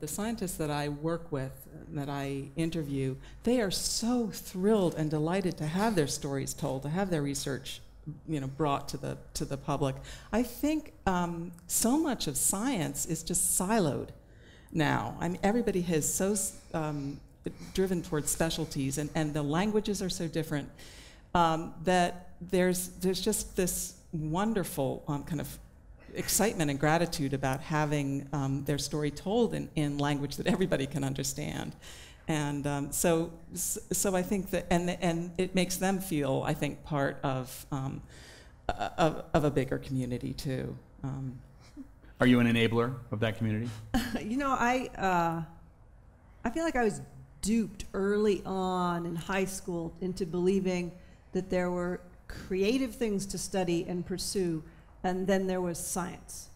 The scientists that I work with, that I interview, they are so thrilled and delighted to have their stories told, to have their research, brought to the public. I think so much of science is just siloed now. I mean, everybody has so driven towards specialties, and the languages are so different that there's just this wonderful kind of excitement and gratitude about having their story told in language that everybody can understand. And so I think that, and it makes them feel, I think, part of a bigger community too. Are you an enabler of that community? I feel like I was duped early on in high school into believing that there were creative things to study and pursue, and then there was science,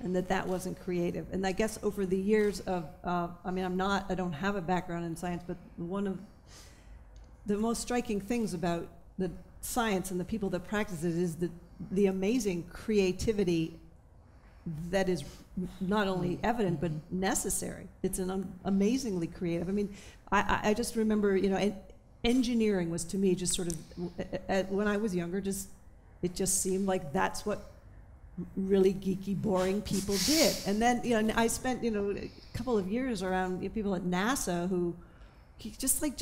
and that wasn't creative. And I guess over the years of, I don't have a background in science, but one of the most striking things about the science and the people that practice it is the amazing creativity that is not only evident, but necessary. It's an amazingly creative. I mean, I just remember, engineering was to me just sort of, when I was younger, it just seemed like that's what really geeky, boring people did. And then, I spent, a couple of years around people at NASA who, just like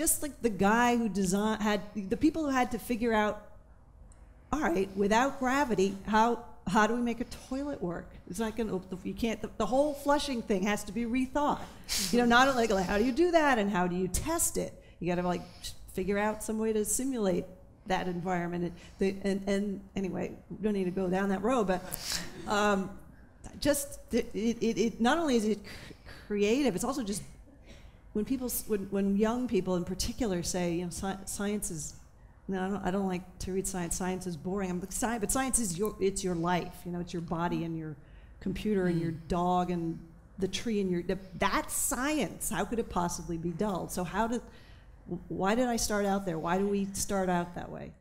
the guy who the people who had to figure out, all right, without gravity, how do we make a toilet work? It's not gonna, you can't, the whole flushing thing has to be rethought. Not like, how do you do that and how do you test it? You gotta figure out some way to simulate that environment. Anyway, don't need to go down that road, but not only is it creative, it's also just when young people in particular say, science is, I don't like to read science. Science is boring. I'm like, science, but science is it's your life. It's your body and your computer and your dog and the tree and that's science. How could it possibly be dull? So why did I start out there? Why do we start out that way?